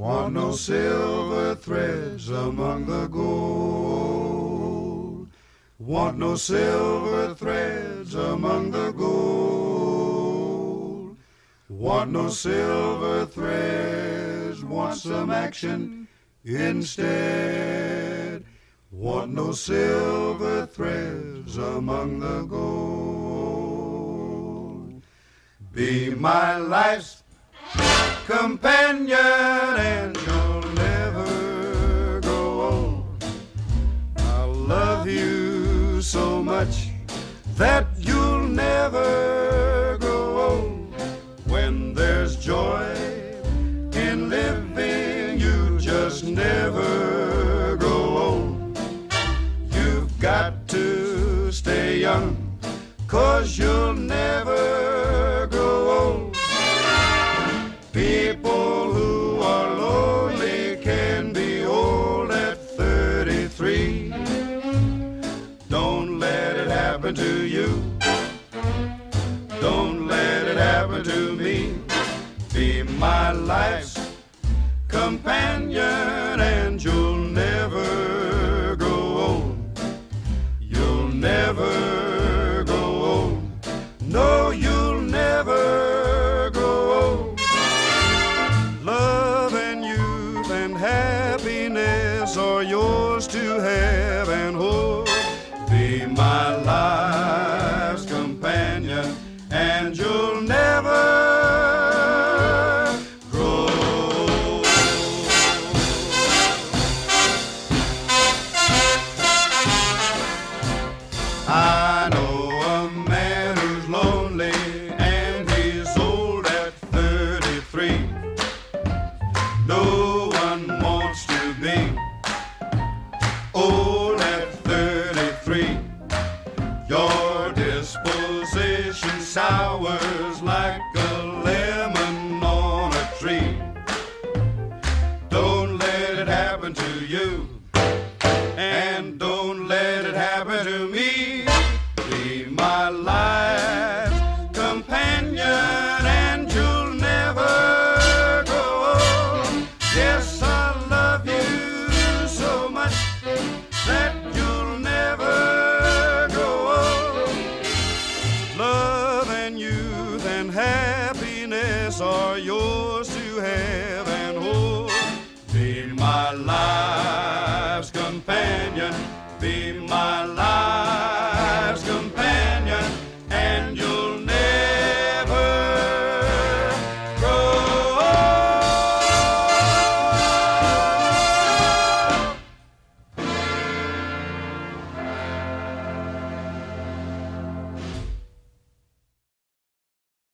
Want no silver threads among the gold. Want no silver threads among the gold. Want no silver threads, want some action instead. Want no silver threads among the gold. Be my life's companion and you'll never grow old. I'll love you so much that you'll never grow old. When there's joy in living, you just never grow old. You've got to stay young, 'cause you'll never grow old. People who are lonely can be old at 33. Don't let it happen to you. Don't let it happen to me. Be my life's companion and you'll never grow old. You'll never grow old. No, you'll never. Are yours to have and hold. Be my life's companion, and you'll never grow old. I know a man who's lonely, and he's old at 33. No one wants to be old at 33. Your disposition sours like a lemon on a tree. Don't let it happen to you, and don't let it happen to me. Be my life's companion and you'll never grow old. Yes, I love you so much that you'll never grow old. Love and youth and happiness are yours to have.